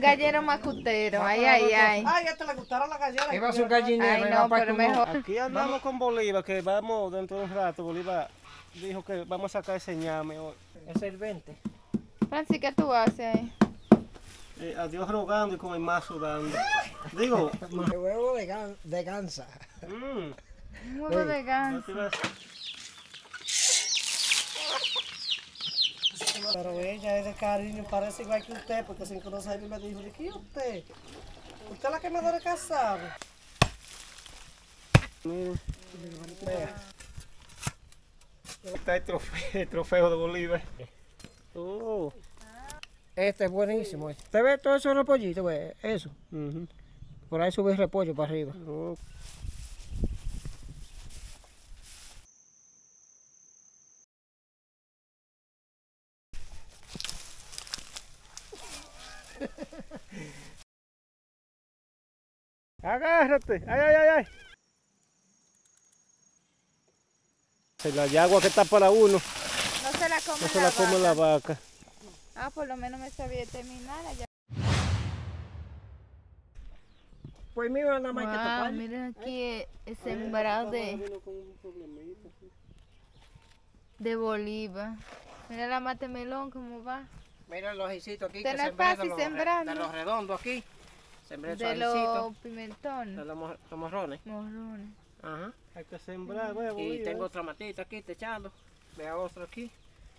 Un gallero macutero, ay, ay, ay. Ay, ya te le gustaron las galleras. Iba a ser un gallinero. Ay, no, pero mejor. Aquí andamos con Bolívar, que vamos dentro de un rato. Bolívar dijo que vamos a sacar ese ñame hoy. Es el 20. Francis, ¿qué tú haces ahí? A Dios rogando y con el mazo dando. Digo, el huevo de gansa. Huevo de gansa. Pero ella es de cariño, parece igual que usted, porque sin conocer a mí me dijo, ¿qué es usted? Usted es la que me da de casado. Está el trofeo de Bolívar. Este es buenísimo. ¿Usted ve todo eso repollito? Eso. Por ahí sube el repollo para arriba. Agárrate, ay, ay, ay, ay. La yagua que está para uno. No se la come, la vaca. Ah, por lo menos me sabía terminar allá. Pues mira nada más que miren aquí el sembrado de Bolívar. Mira la matemelón cómo va. Mira los hijicitos aquí. Te que no es fácil sembrar, de los redondos aquí. Sembré de los pimentones. De los morrones. Ajá. Hay que sembrar, huevo. Y Bolívar. Tengo otra matita aquí, techando. Vea otro aquí.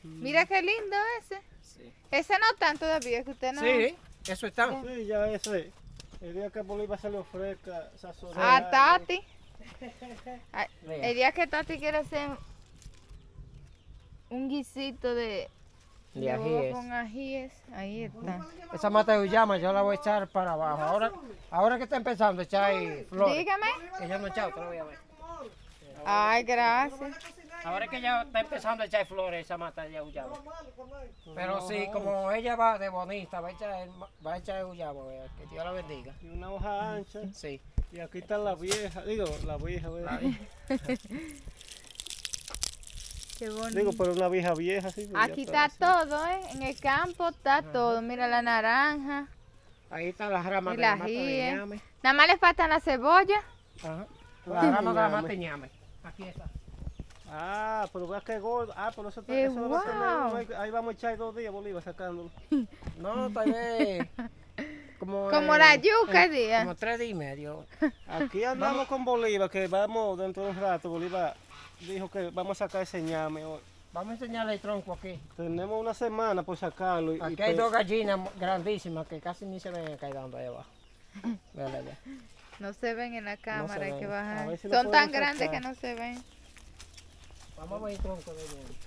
Mira qué lindo ese. Sí. Ese no están todavía, que usted no... Sí, eso está. Sí, ya ese. El día que Bolívar se le ofrezca, sazonará. A Tati. El día que Tati quiere hacer un guisito de ajíes. Con ajíes, ahí está. Esa mata de uyama yo la voy a echar para abajo. Ahora que está empezando a echar flores. Dígame. Que ya no he echado, te lo voy a ver. Ay, gracias. Ahora que ya está empezando a echar flores esa mata de uyama. Pero sí, como ella va de bonita, va a echar uyama, que Dios la bendiga. Y una hoja ancha. Sí. Y aquí está la vieja, digo, la vieja, ¿verdad? Digo, pero una vieja, sí. Aquí está todo, en el campo está todo. Mira la naranja. Ahí están las ramas de la mata de ñame. Nada más le faltan las cebollas. Ajá. Las ramas de la mata de ñame. Aquí está. Ah, pero veas que gordo. Ah, pero eso no va a ser. Ahí vamos a echar 2 días, Bolívar, sacándolo. No, tal vez. Como la yuca, día. Como 3 días y medio. Aquí andamos con Bolívar, que vamos dentro de un rato, Bolívar. Dijo que vamos a sacar ese ñame hoy. Vamos a enseñarle el tronco aquí. Tenemos una semana por sacarlo. Aquí hay 2 gallinas grandísimas que casi ni se ven caidando ahí abajo. No se ven en la cámara, no hay que bajar. Si son tan grandes que no se ven. Vamos a ver el tronco de bien.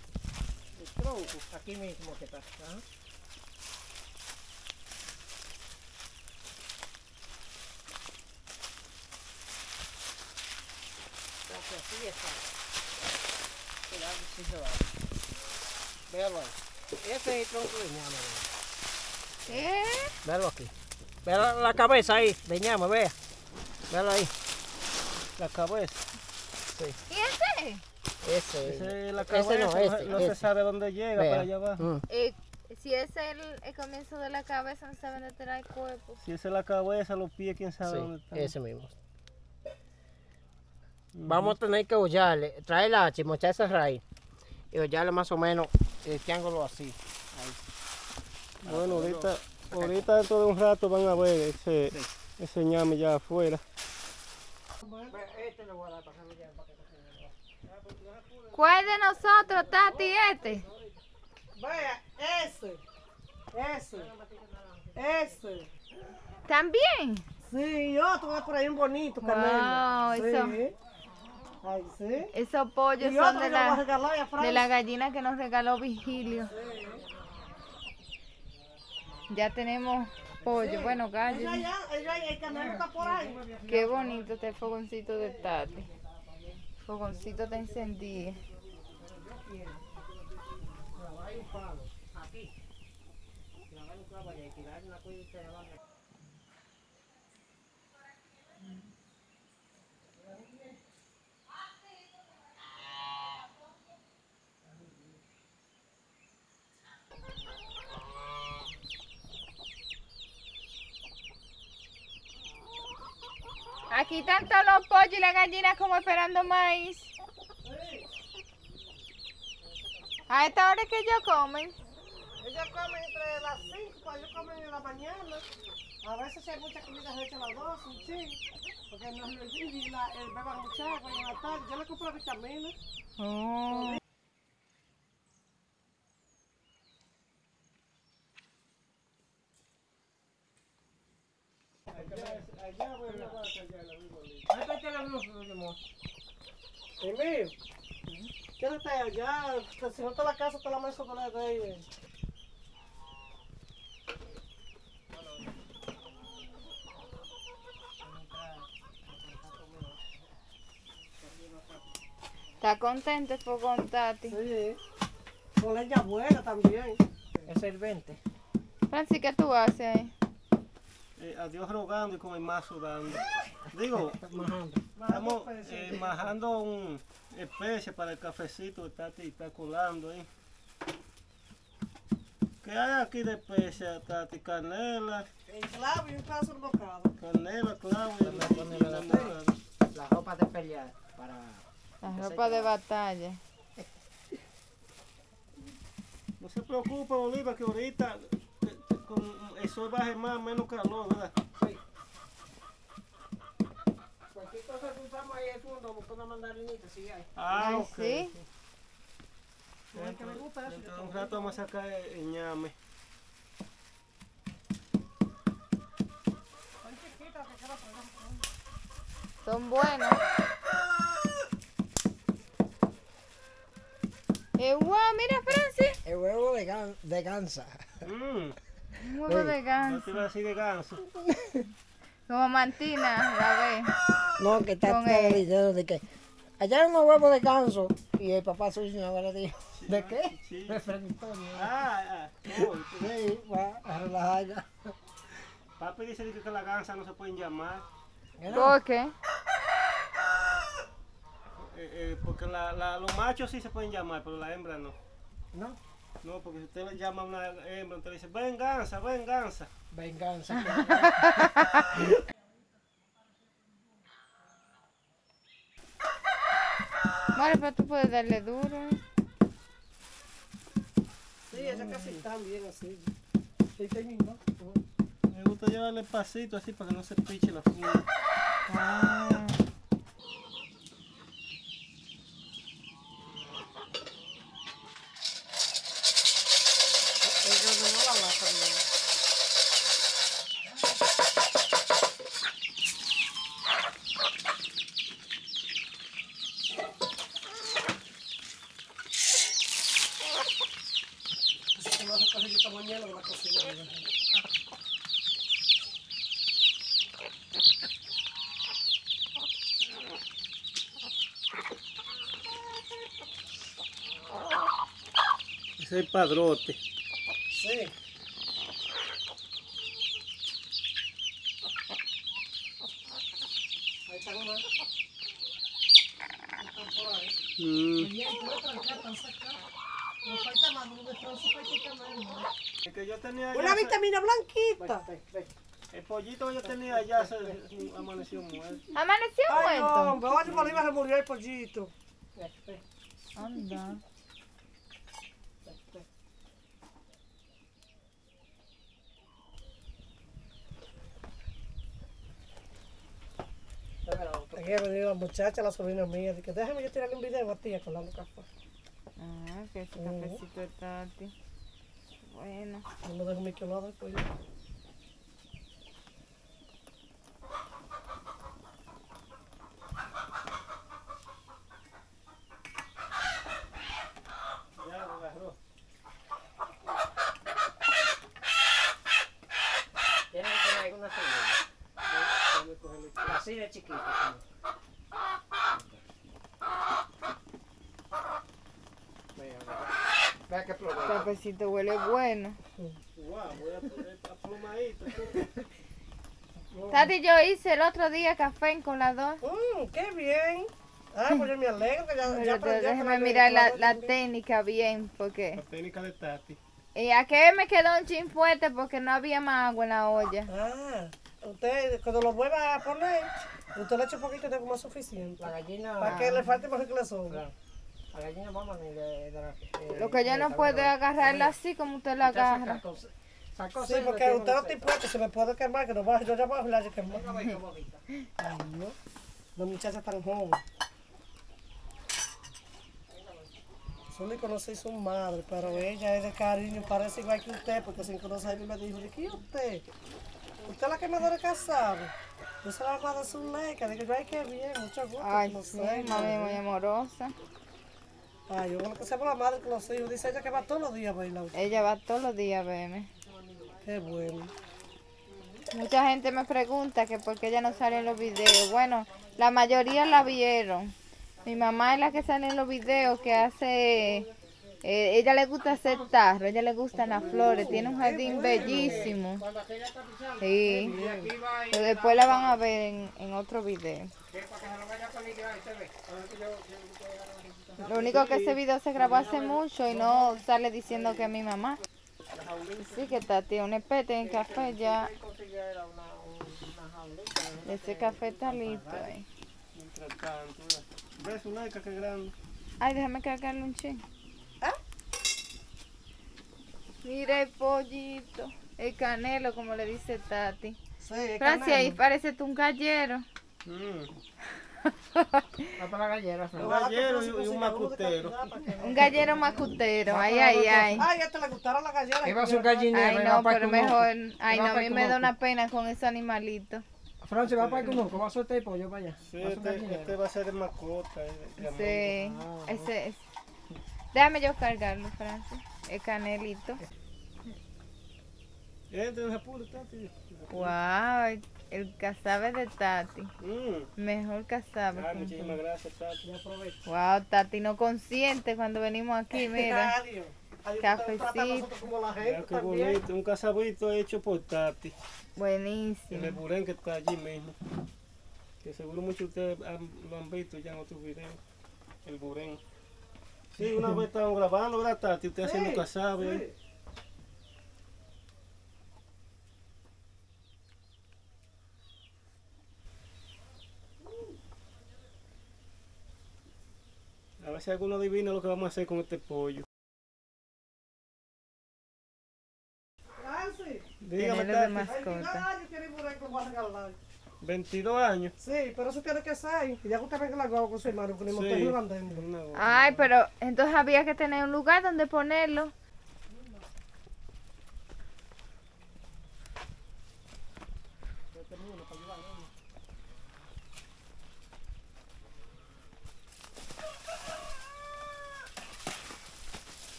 El tronco, aquí mismo que está. Ajá. Entonces, así está. Véalo ahí. Este es el tronco de ñame. Véalo aquí. Véalo la cabeza ahí, de ñame, vea. Véalo ahí. La cabeza. Sí. ¿Y ese? Ese es la cabeza. Ese no, se sabe dónde llega, para allá abajo. Si ese es el comienzo de la cabeza, no saben dónde está el cuerpo. Si ese es la cabeza, los pies, quién sabe dónde están. Ese mismo. Vamos a tener que hollarle, traer la hacha y mochar esa raíz y hollarle más o menos el triángulo así. Ahí. Bueno, ahorita dentro de un rato van a ver ese ñame ya afuera. ¿Cuál de nosotros, Tati, este? Vea, ese. ¿También? Sí, otro por ahí un bonito, Carmelo. Sí. Eso. Ay, ¿sí? Esos pollos son de la gallina que nos regaló Vigilio. Ya tenemos pollo, bueno, gallo. El canelo está por ahí. Qué bonito está el fogoncito de Tati. El fogoncito está encendido. Aquí tanto los pollos y las gallinas como esperando maíz. A esta hora es que ellos comen. Ellos comen entre las 5, ellos comen en la mañana. A veces hay muchas comidas hechas a las 12, sí. Porque no es y beban mucha agua en la tarde. Yo le compro vitaminas. Oh. Allá voy a la guarda, allá la misma línea. ¿Dónde está la luz, amor? ¿En medio? ¿Qué no está allá? Si no está la casa, está la mesa con la de ahí. ¿Está contento por contarte? Sí. Con ella abuela también. Es el 20. Francis, ¿qué tú haces ahí? A Dios rogando y con el mazo dando. Digo, estamos majando un especie para el cafecito, está colando ahí. ¿Qué hay aquí de especie, Tati? Canela. El clavo y un pedazo de bocado. Canela, clavo y la ropa de pelear. La ropa de batalla. No se preocupe, Oliva, que ahorita el sol baje más, menos calor, ¿verdad? Sí. Cualquier cosa que usamos ahí es fondo, buscando una mandarinita, si hay. Ah, ok. Sí. Un rato vamos a sacar el ñame. Son chiquitas, que se las ponemos. Son buenas. ¡Guau! Mira, Francis. El huevo de gansa. Un huevo de ganso. No te iba a decir de ganso. Como mantina, la ve. No, que está diciendo de que allá hay unos huevos de ganso. Y el papá suyo ahora dijo, ¿de qué? Sí. Me preguntó. Sí, va a relajar. Papi dice que las gansas no se pueden llamar. ¿Por qué? Porque los machos sí se pueden llamar, pero las hembras no. ¿No? No, porque si usted le llama a una hembra, usted le dice, venganza, venganza. Venganza. Vale, pero tú puedes darle duro. Sí, ella casi está bien así. Sí, terminó. Me gusta llevarle pasito así para que no se piche la fruta. Ah. Ese es el padrote. Sí. Ahí está una. Nos falta más, un destrozo falta más. Una vitamina blanquita. El pollito que yo tenía allá se amaneció muerto. ¿Amaneció muerto? No, hoy Bolívar se murió el pollito. Anda. Aquí ha venido la muchacha, la sobrina mía, dice que déjame yo tirarle un video a tía con la boca afuera. Ah, que ese cafecito de Tati. Bueno. No lo dejo mi colado después yo. Así de chiquito. Vea que pluma. El cafecito huele bueno. Guau, huele a plumadito. Tati, yo hice el otro día café en colador. ¡Qué bien! Ay, pues yo me alegro que ya aprendí. Déjame mirar la técnica bien, porque... La técnica de Tati. Y aquí me quedó un chin fuerte porque no había más agua en la olla. Ah. Usted, cuando lo vuelva a poner, usted le echa un poquito de como suficiente. La gallina... Para que le falte más que le sobra. Claro. La gallina vamos de lo que ella no puede agarrarla así como usted la agarra. Saco sí, porque usted no está impuesto, se me puede quemar, que no va, yo ya voy a hablar de quemar. Ay, no. Los muchachos están jóvenes. Solo conocí su madre, pero ella es de cariño, parece igual que usted, porque sin conocerme me dijo, ¿qué usted? Usted es la que me debe casar. Yo soy la madre de su leca, digo, ay, qué bien, mucho gusto. Ay, no sí, sé, mami, muy amorosa. Ay, yo bueno que seamos la madre con los hijos, dice ella que va todos los días a bailar. Ella va todos los días a verme. Qué bueno. Mucha gente me pregunta que por qué ella no sale en los videos. Bueno, la mayoría la vieron. Mi mamá es la que sale en los videos, que hace, ella le gusta hacer tarro, ella le gustan las flores, tiene un jardín bellísimo. Sí, pero después la van a ver en otro video. Lo único que ese video se grabó hace mucho y no sale diciendo que es mi mamá. Sí que Tati, un espete en café ya. Ese café está listo ahí. ¿Ves una que grande? Ay, déjame cargarle un chin. ¿Ah? Mira el pollito, el canelo, como le dice Tati. Sí, el Francis, ahí parece tú un gallero. Va para la gallera. Un gallero y un macutero. Un gallero macutero, ay, ay, ay. Ay, ya te le gustaron las galleras. Iba a ser un gallinero. Ay, no, pero mejor. Ay, no, a mí me da una pena con esos animalitos. Francis, va para el conuco, va a soltar el pollo para allá. Sí, este va a ser de mascota. Sí, ah, ese es. Déjame yo cargarlo, Francis. El canelito. Este es el apuro, Tati. Wow, el cazabe de Tati. Mejor cazabe. Ay, muchísimas gracias, Tati. Wow, Tati no consiente cuando venimos aquí, mira. Cafecito. Qué bonito, un cazabito hecho por Tati. Buenísimo. El burén que está allí mismo. Que seguro muchos de ustedes lo han visto ya en otros videos. El burén. Sí, una vez estaban grabando, ¿verdad, Tati? Usted sí, haciendo cazabe. Sí. A ver si alguno adivina lo que vamos a hacer con este pollo. Dígame, de mascota. 22 años. Sí, pero eso tiene que ser. Y ya usted ve que la hago con su hermano, con el motor y lo andando. Ay, pero entonces había que tener un lugar donde ponerlo.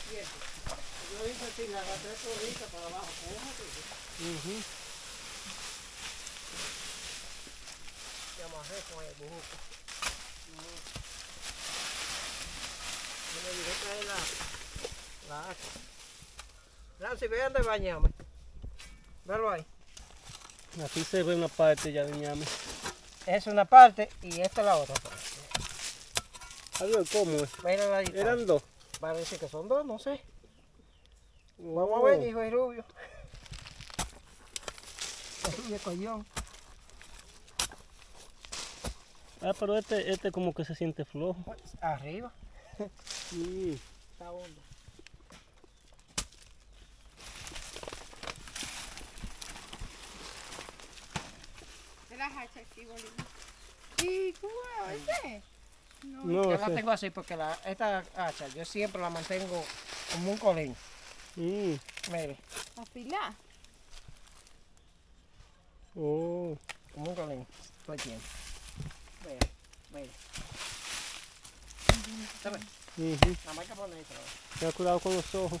Yo hice así, la agarré todita para abajo. Y amarré con el bujuco. Yo le dije traer la aca. Nancy, vean de Ñame. Verlo ahí. Aquí se ve una parte ya de Ñame. Es una parte y esta es la otra parte. Algo cómodo. Eran dos. Parece que son dos, no sé. Vamos a ver, hijo de Rubio. Rubio collón. Ah, pero este como que se siente flojo. Pues arriba. Sí. Está hondo. De las hachas aquí, boludo. ¿Y cómo es? No, yo la tengo así porque esta hacha yo siempre la mantengo como un colín. Mire. ¿Afilar? Oh. Como un colín. Estoy bien. Mire. ¿Está bien? La marca por dentro. Ten cuidado con los ojos.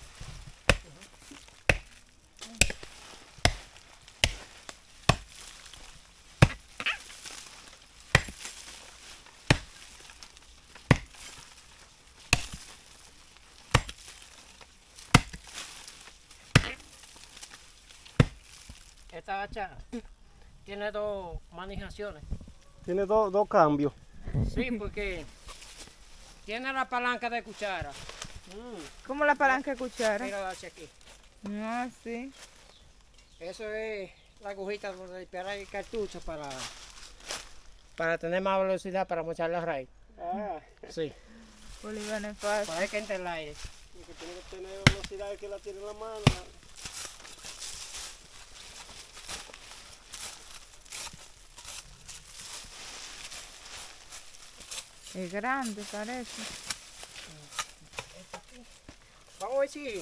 Esta hacha tiene dos manejaciones. Tiene dos cambios. Sí, porque tiene la palanca de cuchara. ¿Cómo la palanca de cuchara? Mira la hacha aquí. Ah, sí. Eso es la agujita para disparar el cartucho para tener más velocidad para mochar la raíz. Ah. Sí. Bolívar no es fácil. Para que entre el aire. Porque tiene que tener velocidad que la tiene en la mano. Es grande, parece. Vamos a ver si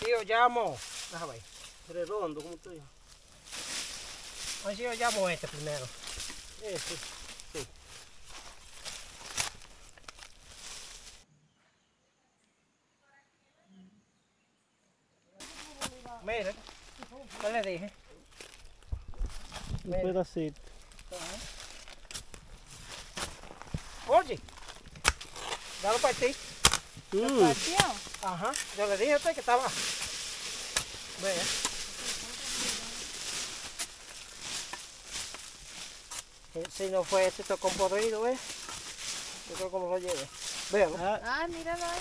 yo llamo. Déjame ver. Redondo, como tú dices. Vamos a ver si yo llamo este primero. Este. Sí. Mira, ¿qué le dije? Un pedacito. Oye, ya lo partí. ¿Lo partió? Ajá, yo le dije a usted que estaba. Vea. Si no fue este, tocó un podrido, ¿ves? Yo creo que me lo lleve. Véalo. Ah, míralo ahí.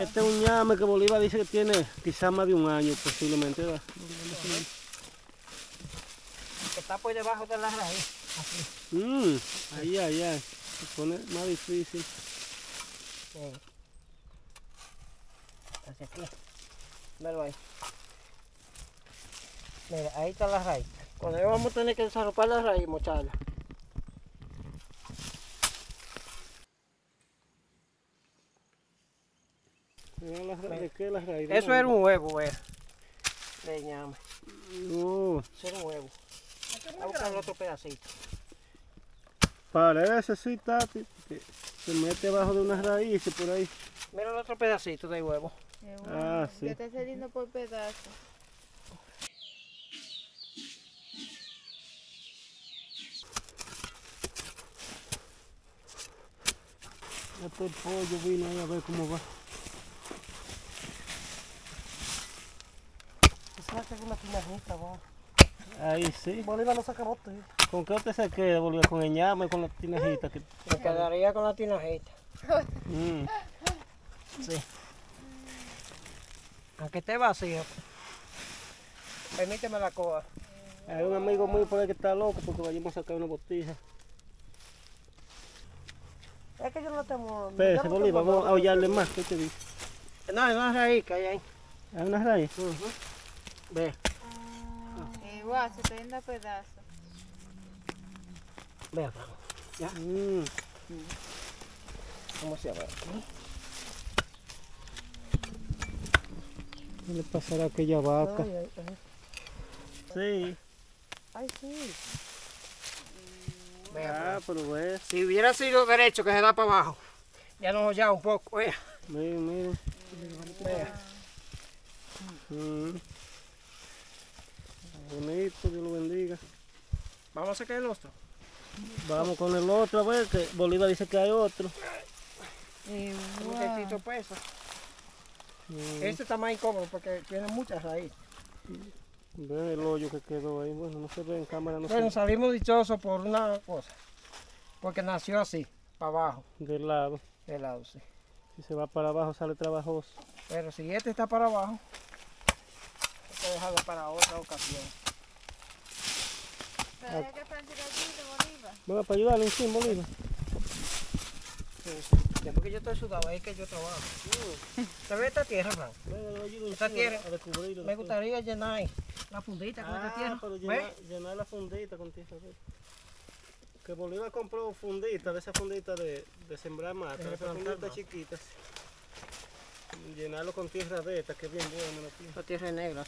Este es un ñame que Bolívar dice que tiene quizás más de un año, posiblemente. ¿Verdad? Que está por debajo de la raíz. Así. Ahí, ahí, ahí. Se pone más difícil. Hacia aquí. Míralo ahí. Mira, ahí está la raíz. Cuando yo vamos a tener que desarropar la raíz y mocharla. Eso era un huevo, de ñame. Eso era un huevo. Voy a buscar el otro pedacito. Parece así, Tati, que se mete abajo de unas raíces por ahí. Mira el otro pedacito de huevo. Ah, sí. Ya está saliendo por pedazos. Este pollo vino ahí a ver cómo va. Ahí sí. Bolívar no saca bote. ¿Con qué usted se queda, Bolívar? ¿Con el ñame, con la tinajita? Me quedaría con la tinajita. Sí. Aunque esté vacío. Permíteme la coja. Hay un amigo mío por ahí que está loco porque vayamos a sacar una botija. Es que yo no tengo... Espérese, Bolívar, vamos a hollarle más. ¿Qué te dice? No, hay una raíz que hay ahí. ¿Hay una raíz? Ve. Igual, se está yendo a pedazos. Vea, ¿ya? ¿Cómo se abre? ¿Qué le pasará a aquella vaca? Sí. Ay, sí. Vea, pero ve. Si hubiera sido derecho que se da para abajo, ya nos hollaba un poco, vea. Mira, mira. Vea. Bonito, Dios lo bendiga. Vamos a sacar el otro. Vamos con el otro, a ver, que Bolívar dice que hay otro. Un poquito peso. Este está más incómodo porque tiene muchas raíces. Ve el hoyo que quedó ahí, bueno, no se ve en cámara. No, bueno, salimos dichosos por una cosa, porque nació así, para abajo. Del lado. Del lado, sí. Si se va para abajo sale trabajoso. Pero si este está para abajo, hay que dejarlo para otra ocasión. ¿Pero hay que plantar aquí de Bolívar? Bueno, para ayudarle un chin, Bolívar. Sí, después que yo estoy sudado, ahí es que yo trabajo. ¿Te ves esta tierra, Frank? Esta tierra, me gustaría llenar la fundita con esta tierra. Pero llenar la fundita con tierra. Que Bolívar compró funditas, de esas funditas de sembrar mata, de plantas chiquitas. Llenarlo con tierra de esta, que es bien buena la tierra. La tierra es negra.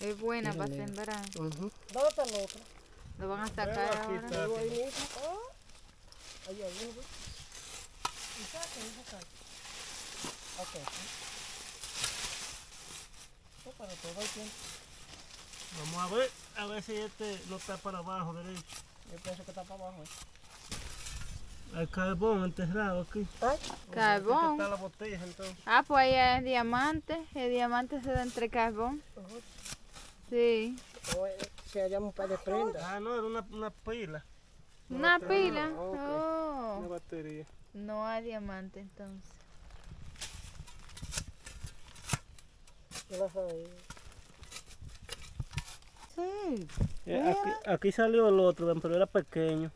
Es buena para sembrar. ¿Dónde está el otro? Lo van a sacar ahora. Ahí hay uno. Y saca, y saca. Ok. Esto para todo el tiempo. Vamos a ver si este no está para abajo derecho. Yo pienso que está para abajo. Hay carbón enterrado aquí. Carbón. Está la botella, entonces. Ah, pues ahí es diamante. El diamante se da entre carbón. Sí. O se hallamos un par de prendas. Ah, no, era una pila. Una pila. Okay. Oh. Una batería. No hay diamante entonces. Yo lo sabía. Sí. Aquí salió el otro, pero era pequeño.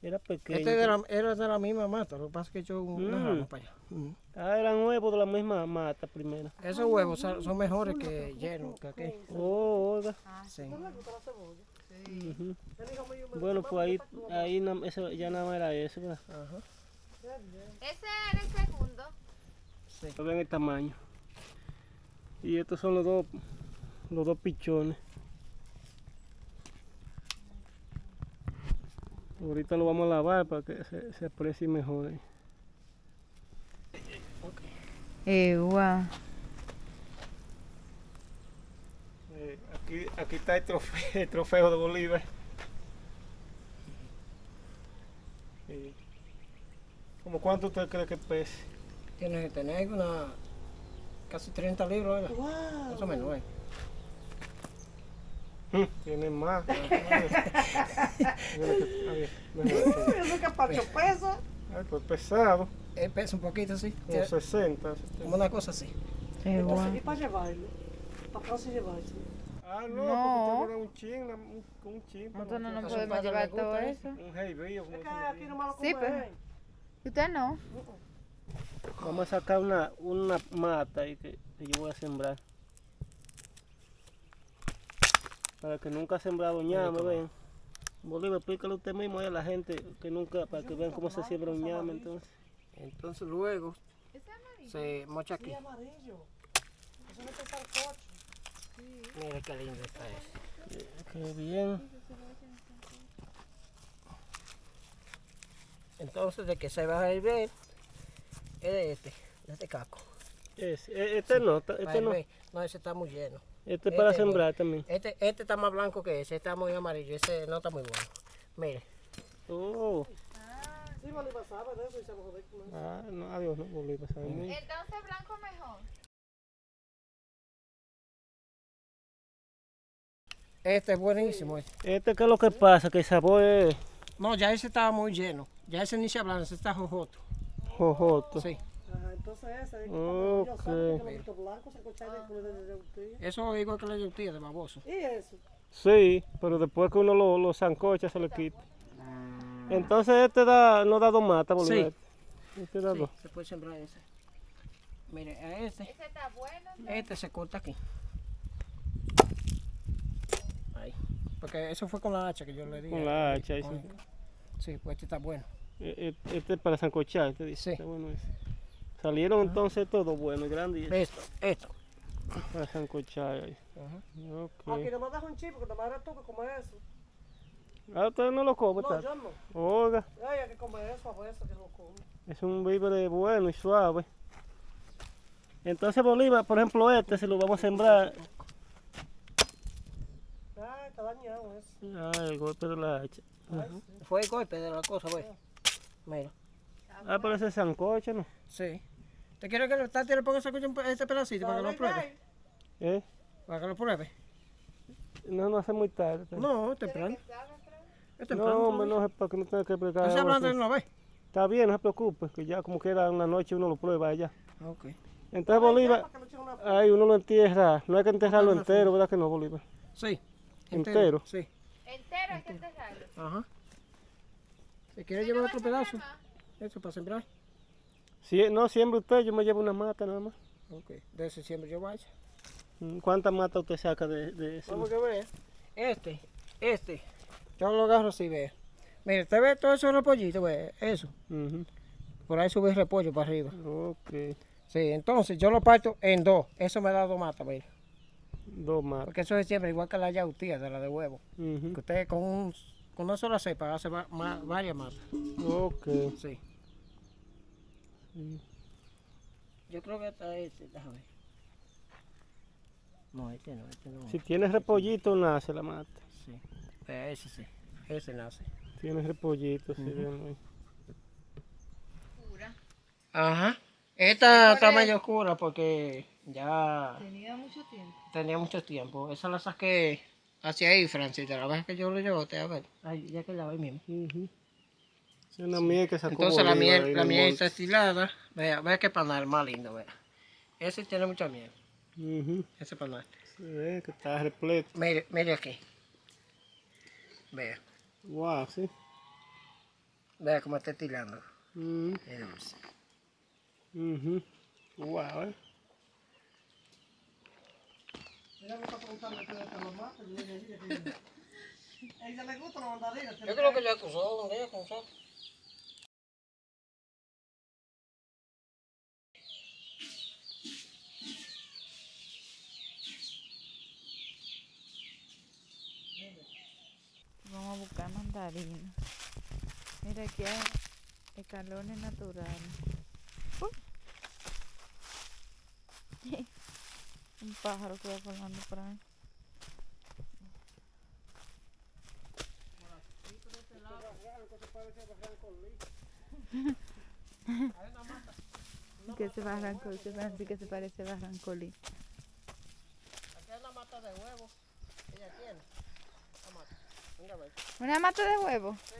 Era pequeño. Este era de la misma mata, lo que pasa es que echó una rama para allá. Eran huevos de la misma mata primero. Esos huevos son mejores que llenos, que aquellos. Oh, oiga. Sí. Sí. Bueno, pues ahí eso, ya nada más era eso, ¿verdad? Ajá. Ese era el segundo. Sí. Vean el tamaño. Y estos son los dos pichones. Ahorita lo vamos a lavar para que se aprecie mejor ahí. Wow. Aquí está el trofeo de Bolívar. ¿Cómo cuánto usted cree que pesa? Tiene que tener casi 30 libras, ¿verdad? Wow. Eso menos es. Tiene más. Eso que para 8 pesos. Pues pesado. Pesa un poquito, sí. Como 60. Como una cosa así. Entonces, ¿y para llevarlo? ¿Para qué se llevarlo? Ah, no, no. Porque usted lleva un chin. Nosotros no nos podemos llevar todo eso. Un jaibillo. Es que aquí no me lo comen. Sí, pero usted no. Vamos a sacar una mata ahí que yo voy a sembrar. Para que nunca ha sembrado ñame, ven. Bolívar, explícale usted mismo a la gente que nunca, para que vean cómo se siembra un ñame entonces. Entonces luego se mocha aquí. Sí, amarillo. Eso no está el coche. Sí. Mira qué lindo está eso. Qué bien. Entonces de que se va a hervir es de este caco. Este sí. No, este no. No, ese está muy lleno. Este es para sembrar también. Este está más blanco que ese, está muy amarillo, ese no está muy bueno. Mire. Oh. Sí, Bolívar sabe de eso y se lo jodé con eso. Ah, no, adiós, no, Bolívar sabe muy bien. Entonces blanco mejor. Este es buenísimo. Este que es lo que pasa, que el sabor es... No, ya ese estaba muy lleno. Ya ese ni se hablaba, ese está jojoto. Jojoto. Sí. Ajá, entonces ese es eso es igual que la yautía de baboso. ¿Y eso? Sí, pero después que uno lo sancocha se le quita. Entonces este no da dos matas, Bolívar. Sí. Este da dos. Se puede sembrar ese. Mire, a este. Este está bueno. ¿No? Este se corta aquí. Ahí. Porque eso fue con la hacha que yo le di. Con la hacha, ahí sí. Sí, pues este está bueno. Este es para sancochar, este dice. Sí. Está bueno ese. Salieron entonces todos buenos, grandes. Esto. Para sancochar ahí. Ajá. Okay. Aquí nomás das un chip, porque nomás tú que comes eso. Ah, ustedes no lo comen. No, yo no. Oiga. Hay que comer eso a veces que lo come. Es un víver bueno y suave. Entonces Bolívar, por ejemplo, se lo vamos a sembrar. Ah, está dañado eso. Ah, el golpe de la hacha. Sí. Fue el golpe de la cosa, güey. Mira. Ah, pero ese sancocho, ¿no? Sí. ¿Te quiero que el tati le ponga sancocho este pedacito para que lo pruebe? Para que lo pruebe. No hace muy tarde. No, temprano. No, hombre, no es para que no tenga que explicar. No se hablando de una vez. Está bien, no se preocupe, que ya como queda una noche uno lo prueba allá. Ok. Entonces Bolívar, ahí uno lo entierra, no hay que enterrarlo entero, ¿verdad que no, Bolívar? Sí. Entero. Sí. Entero hay que enterrarlo. Ajá. ¿Se quiere llevar otro pedazo? ¿Eso para sembrar? Sí, no, siembra usted, yo me llevo una mata nada más. Ok, de ese siembra yo vaya. ¿Cuántas matas usted saca de ese? Vamos a ver. Este. Yo lo agarro así, ve. Mire, usted ve todo eso repollito, ve, eso. Por ahí sube el repollo para arriba. Ok. Sí, entonces yo lo parto en dos. Eso me da dos matas, mire. Dos matas. Porque eso es siempre igual que la yautía de la de huevo. Que usted con una sola cepa hace varias matas. Ok. Sí. Yo creo que hasta déjame ver. No, este no. Si tienes repollito, nace la mata. Sí. Ese sí, ese nace. Tienes repollito, sí, bien. Oscura. Ajá. Esta está medio oscura porque ya... Tenía mucho tiempo. Esa la saqué Hacia ahí, Francis, la vez que yo lo llevo, te a ver. Ay, ya que la voy mismo. Uh-huh. Es una miel que sacó. Entonces la miel, está estilada. Vea, vea qué panal más lindo, vea. Ese tiene mucha miel. Uh-huh. Ese panal. Se ve que está repleto. Mire, mire aquí. Vea. Wow, sí. Vea cómo está estilando. Uh-huh. Es dulce. Uh-huh. Wow, eh. Yo creo que le acusó, ¿dónde ella acusó? Vamos a buscar mandarina. Mira, aquí hay escalones naturales. Un pájaro que va volando por ahí. Que se barrancolí, que se parece barrancolí. Aquí es la mata de huevo. Ella tiene la mata. Venga, ve. ¿Una mata de huevo? Sí.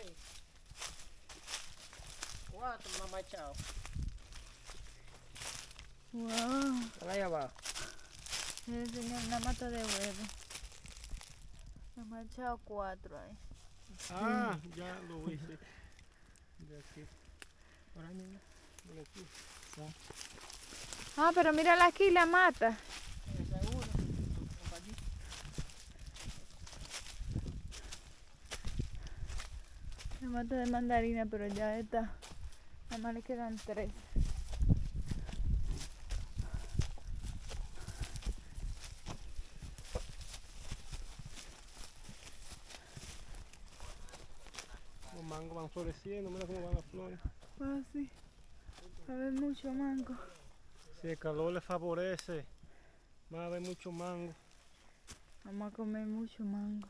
Cuatro, mamá, chao. Wow. Por allá abajo. Una mata de huevo. Me han echado cuatro ahí. Ah, ya lo hice. De aquí. Por ahí, mira. De aquí. Ah, pero mírala aquí, la mata. Seguro. La mata de mandarina, pero ya está. Nada más le quedan tres. Mango van floreciendo, mira cómo van las flores. Ah, sí. Va a haber mucho mango. Si el calor le favorece, va a haber mucho mango. Vamos a comer mucho mango.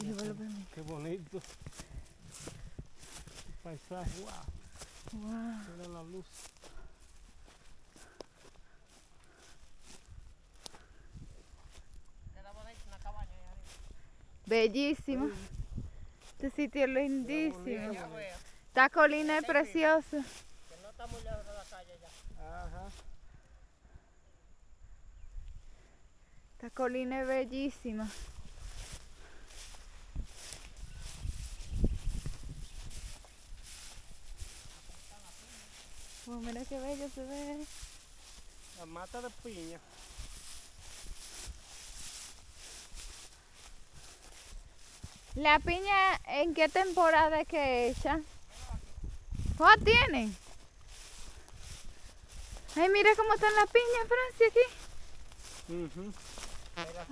Sí, qué bonito. El paisaje, wow. Wow. Mira la luz. Bellísima. Sí. Este sitio es lindísimo. Esta colina es preciosa. Que no está muy lejos de la calle ya. Ajá. Esta colina es bellísima. Oh, mira qué bello se ve. La mata de piña. ¿La piña en qué temporada es que echa? ¡Oh, tiene! ¡Ay, mira cómo están las piñas, Francia, aquí! Uh-huh. Mira,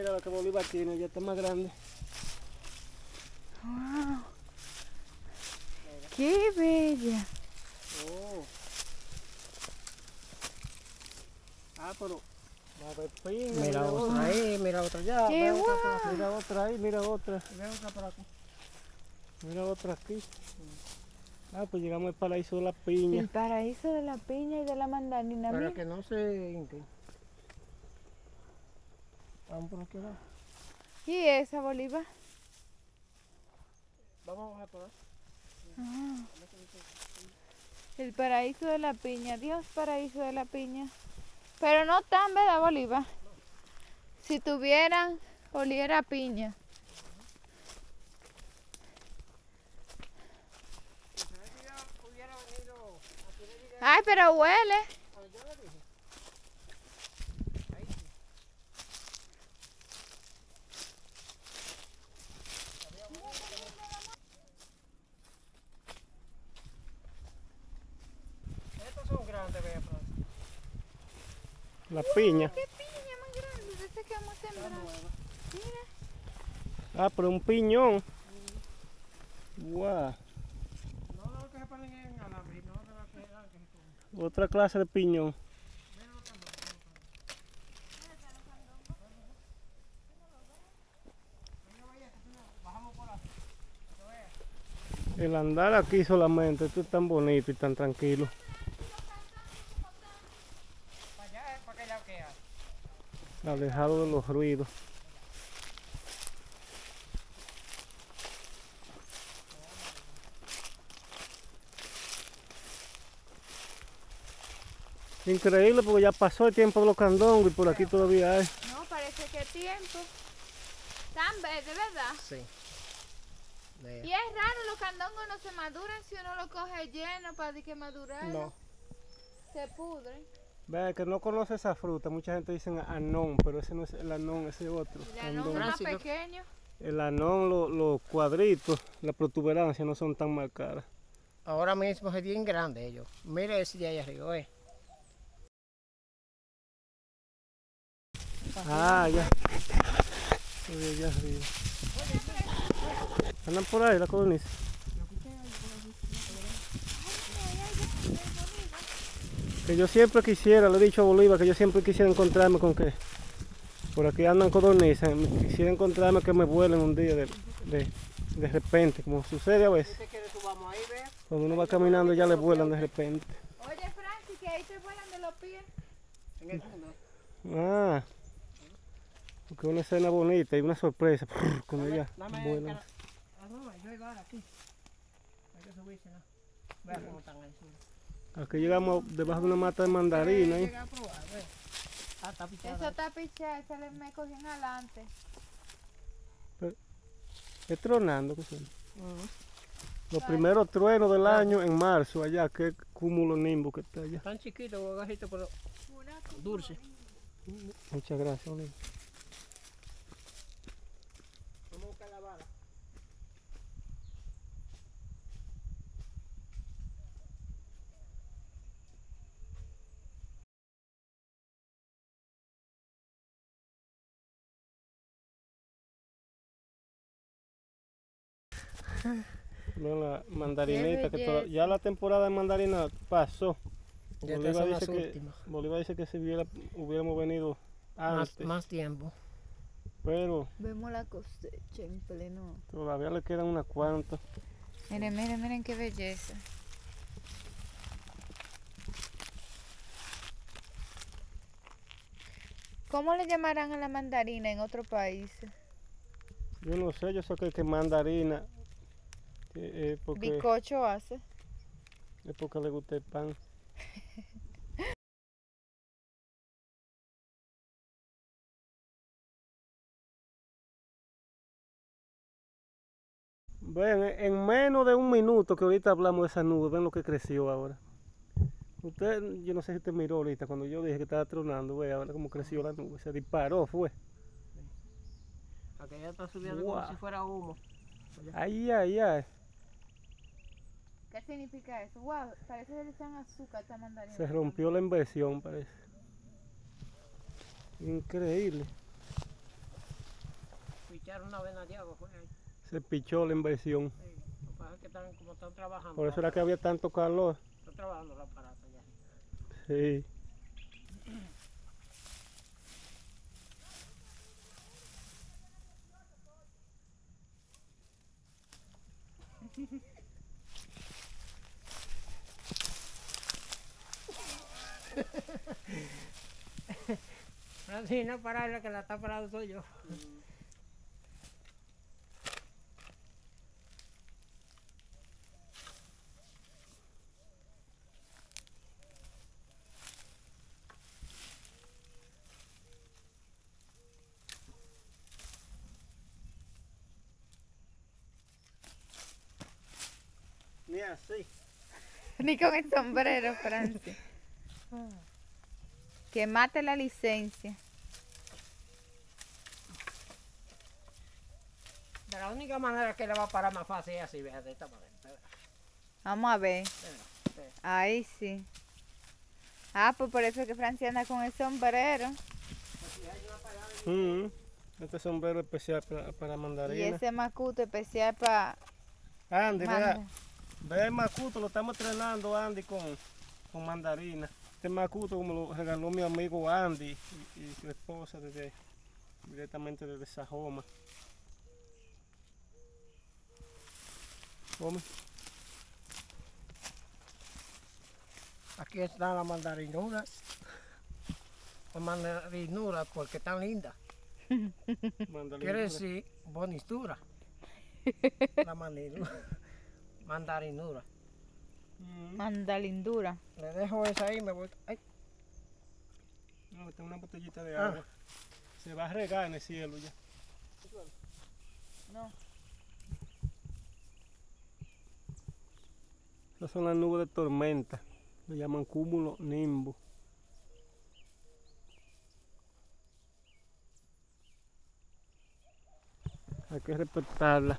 mira lo que Bolívar tiene, ya está más grande. ¡Wow! ¡Qué bella! Oh. Ah, pero... A ver, piña, mira otra ahí, mira otra allá, mira, wow. Mira otra ahí, mira otra. Mira otra por aquí. Mira otra aquí. Ah, pues llegamos al paraíso de la piña. El paraíso de la piña y de la mandarina. Para mira. Que no se hinque. Vamos por aquí abajo. ¿Y esa, Bolívar? Vamos a por ahí. Ah. El paraíso de la piña, Dios, paraíso de la piña. Pero no tan, ¿verdad, Bolívar? No. Si tuvieran, oliera piña. Ay, pero huele. Estos son grandes, vea, Francis. La piña. ¡Qué piña más grande! De esa que vamos a sembrar. Mira. Ah, pero un piñón. Guau. No, no, que se ponen en alambre, no, que se ponen. Otra clase de piñón. El andar aquí solamente, esto es tan bonito y tan tranquilo. Alejado de los ruidos. Increíble, porque ya pasó el tiempo de los candongos y por aquí todavía hay. No, parece que es tiempo. Tan verde, ¿verdad? Sí. Yeah. Y es raro, los candongos no se maduran si uno los coge lleno para que maduren. No. Se pudren. Ve, que no conoce esa fruta, mucha gente dice anón, pero ese no es el anón, ese es otro. El anón es más pequeño. El anón, los cuadritos, la protuberancia no son tan marcadas. Ahora mismo es bien grande ellos. Mira ese de ahí arriba, eh. Ah, ya. Oye, allá arriba. Andan por ahí la codorniza. Que yo siempre quisiera, le he dicho a Bolívar, que yo siempre quisiera encontrarme con que por aquí andan codornizas, quisiera encontrarme que me vuelen un día de repente, como sucede a veces. Cuando uno va caminando ya le vuelan de repente. Oye, Francis, que ahí te vuelan de los pies. En el fondo. Ah, porque es una escena bonita y una sorpresa, cuando ya vuelan. Aquí llegamos debajo de una mata de mandarina. ¿Eh? Ah, está pichada. Eso está pichada, se le me cogí en adelante. Es tronando, ¿qué son? Los primeros truenos del año en marzo, allá, que cúmulo nimbo que está allá. Tan chiquitos, guagajitos, pero dulce. Muchas gracias, Olivia. Vamos a buscar la vara. La mandarinita que toda, ya la temporada de mandarina pasó. Bolívar dice que si hubiéramos venido antes, más tiempo, pero vemos la cosecha en pleno. Todavía le quedan unas cuantas. Miren, miren, miren qué belleza. ¿Cómo le llamarán a la mandarina en otro país? Yo no sé, yo sé que mandarina. Porque bizcocho hace. Es porque le gusta el pan. Ven, en menos de un minuto que ahorita hablamos de esa nube, ven lo que creció ahora. Usted, yo no sé si usted miró ahorita cuando yo dije que estaba tronando, ve ahora cómo creció la nube, se disparó, fue. Aquella está subiendo como si fuera humo. Ay, ay, ay. ¿Qué significa eso? Wow, parece que le echan azúcar a esta mandarina. Se rompió la inversión, parece. Increíble. Picharon una vena de agua, fue ahí. Se pichó la inversión. Sí, lo que pasa es que están, como están trabajando. Por eso era que había tanto calor. Están trabajando el aparato ya. Sí. Francina, para la que la está parado soy yo. Ni así. Ni con el sombrero, Francis. Que mate la licencia. De la única manera que le va a parar más fácil es así, vea, de esta manera. Vamos a ver. Ahí sí. Ah, pues por eso es que Francia anda con el sombrero. Este sombrero especial para mandarina. Y ese macuto especial para... Andy, ve el macuto, lo estamos entrenando, Andy, con mandarina. Este macuto me lo regaló mi amigo Andy y su esposa directamente desde Sajoma. Come. Aquí están las mandarinuras. Las mandarinuras porque están lindas. Quiere decir bonitura. La mandarinura. Mandalindura. Le dejo esa ahí y me voy. Ay. una botellita de agua. Se va a regar en el cielo ya. No. Estas son las nubes de tormenta. Le llaman cúmulo nimbo. Hay que respetarla.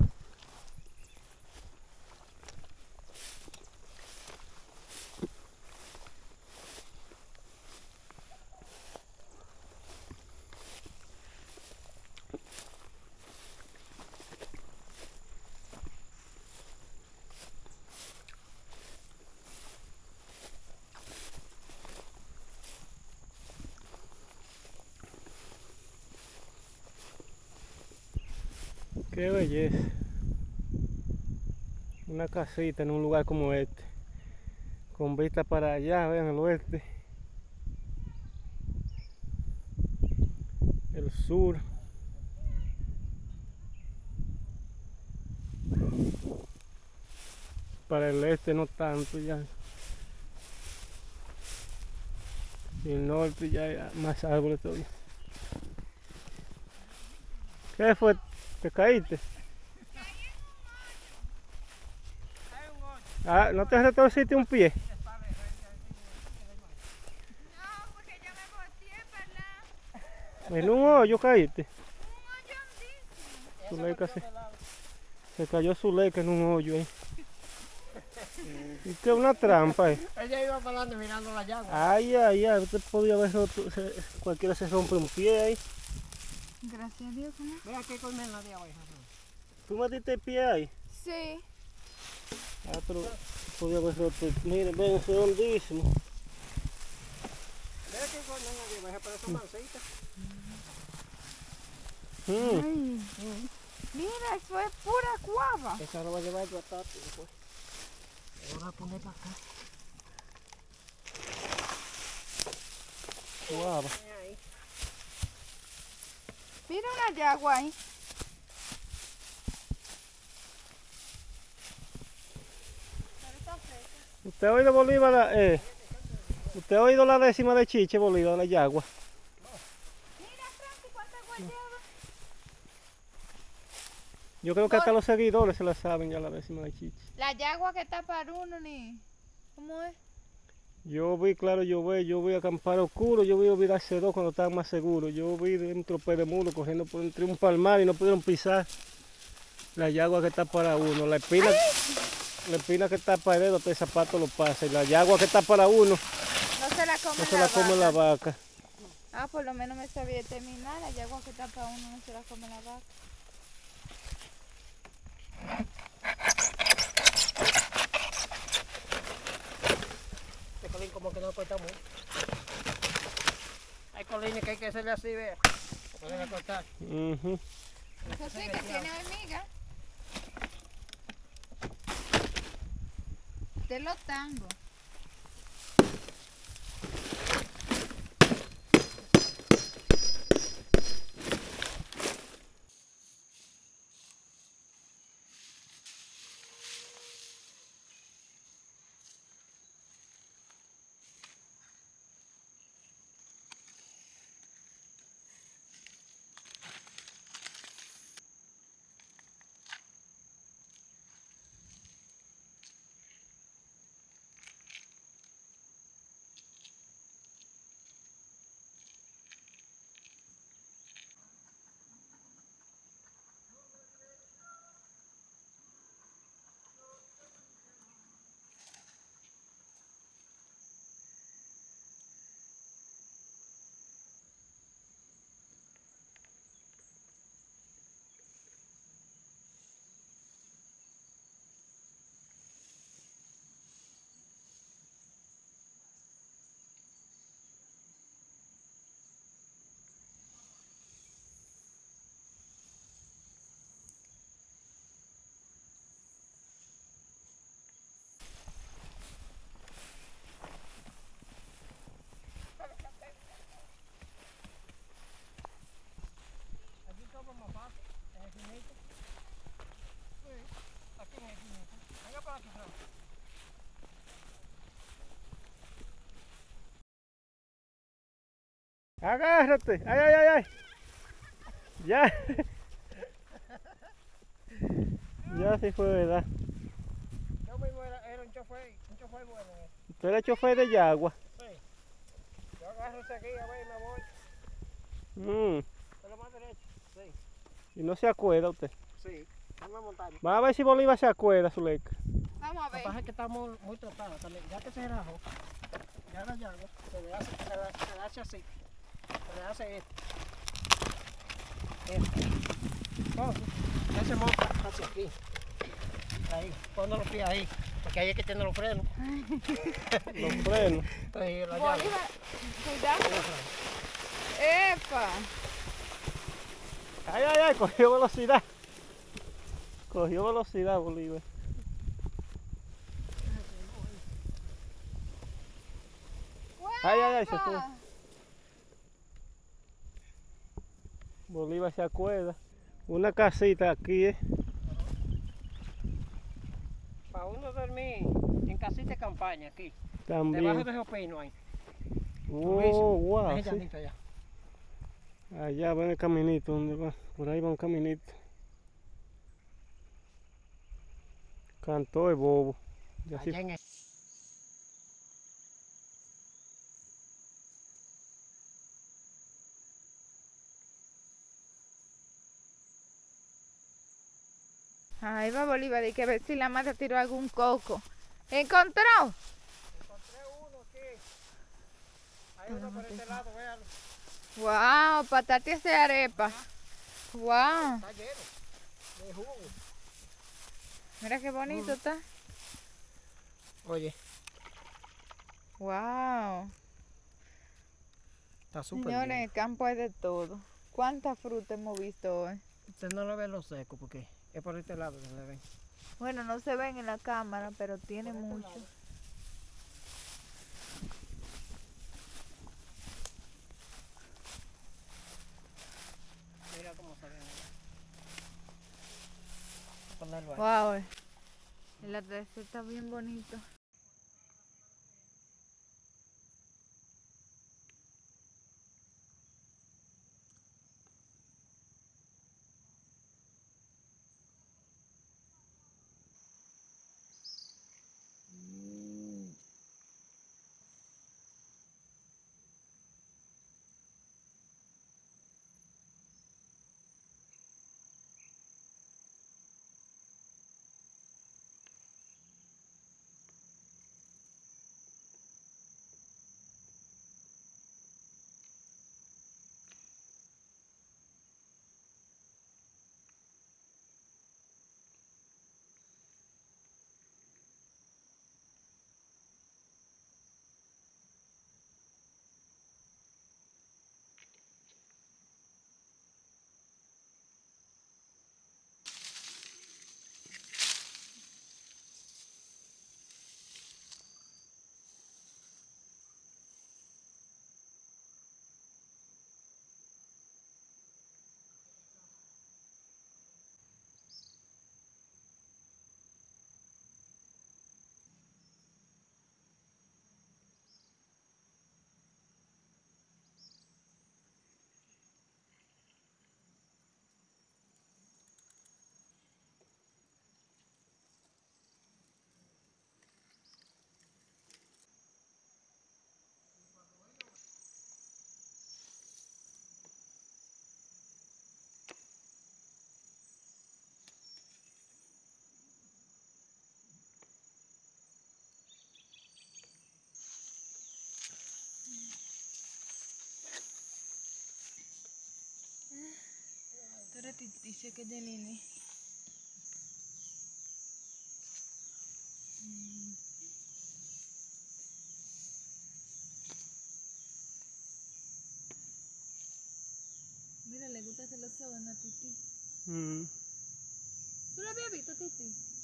Qué belleza, una casita en un lugar como este, con vista para allá, vean el oeste, el sur. Para el este no tanto ya, y el norte ya hay más árboles todavía. ¿Qué fue? ¿Te caíste? Ah, ¿no te retorciste un pie? No, porque yo me volteé para allá. ¿En un hoyo caíste? Un hoyo andísimo. Se cayó Zuleika en un hoyo ahí. ¿Y qué? Una trampa ahí. Ella iba para adelante mirando la llave. Ay, ay, ay. Usted podía ver, cualquiera se rompe un pie ahí. Gracias a Dios, ¿no? Mira qué colmena de hoy, Jesús. ¿Tú metiste el pie ahí? Sí. Ah, pero podía haber roto. Miren, ven, es hondísimo. Mira qué colmena de hoy, para esa mancita. Mira, eso es pura cuava. Esa lo va a llevar el batata después. Lo voy a poner para acá. Cuava. Mira una yagua ahí. ¿Usted ha oído, Bolívar, ¿usted ha oído la décima de Chiche, Bolívar, la yagua? Mira, Francis, cuánta guayaba. Yo creo que hasta los seguidores se la saben ya, la décima de Chiche. La yagua que está para uno, ni... ¿Cómo es? Yo vi, claro, yo vi acampar oscuro, yo vi olvidarse dos cuando estaban más seguros. Yo vi un tropel de muro corriendo por entre un palmar y no pudieron pisar la yagua que está para uno. La espina que está para el dedo, el zapato lo pasa. Y la yagua que está para uno, no se la come la vaca. Ah, por lo menos me sabía determinar, la yagua que está para uno no se la come la vaca. Como que no corta mucho. Hay colines que hay que hacerle así, vea. Pueden cortar. Eso sí, que tiene hormigas. De los tangos. Agárrate, ay, ay, ay, ay. Ya. Ya sí fue, ¿verdad? Yo muy bueno, era un chofer bueno. Tú eres chofer de yagua. Sí. Yo agarro este aquí, a ver, me voy. Pero más derecho, sí. ¿Y no se acuerda usted? Sí. Vamos a montarnos. Vamos a ver si Bolívar se acuerda, Zuleika. Vamos a ver. Lo que pasa es que está muy tratado también. Ya que se rajó, ya la yagua, se le hace así. Se le hace esto. Ya se monta hacia aquí, ahí, pon los pies ahí, porque ahí es que tiene los frenos. Los frenos. Ahí, la llave. Cuidado. ¡Epa! ¡Ay, ay, ay! Cogió velocidad. Cogió velocidad, Bolívar. ¡Ay, ay, ay! Se fue. Bolívar se acuerda. Una casita aquí, ¿eh? Para uno dormir en casita de campaña aquí. También. Debajo de esos pinos ahí. Oh, wow. Ahí sí. Allá. Allá va el caminito, ¿dónde va? Por ahí va un caminito. Cantó el bobo. Y así... Allá en el... Ahí va Bolívar, y que a ver si la mata tiró algún coco. ¿Encontró? Encontré uno aquí. Hay uno por este lado, véalo. Wow, patatas de arepa. Ajá. Wow. Está lleno de jugo. Mira qué bonito está. Oye. Wow. Está súper bien. Señores, en el campo hay de todo. ¿Cuántas frutas hemos visto hoy? Usted no lo ve lo seco, ¿por qué? Es por este lado que se ven. Bueno, no se ven en la cámara, pero tiene este mucho. Lado. Mira cómo se ven allá. Ponerlo ahí. Wow, el atardecer está bien bonito. Dice que es de Lili. Mira, le gusta que lo soban a Titi. ¿Tú lo habías visto, Titi?